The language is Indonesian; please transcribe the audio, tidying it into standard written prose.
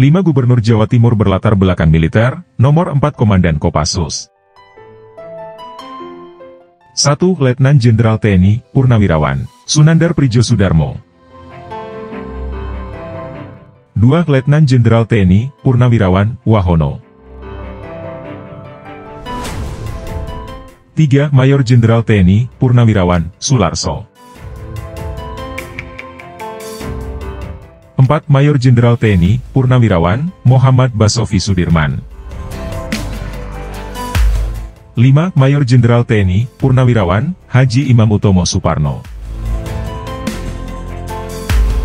5 Gubernur Jawa Timur berlatar belakang militer, nomor 4 Komandan Kopassus. 1. Letnan Jenderal TNI, Purnawirawan, Soenandar Prijosoedarmo. 2. Letnan Jenderal TNI, Purnawirawan, Wahono. 3. Mayor Jenderal TNI, Purnawirawan, Soelarso. 4. Mayor Jenderal TNI, Purnawirawan, Muhammad Basofi Sudirman. 5. Mayor Jenderal TNI, Purnawirawan, Haji Imam Utomo Soeparno.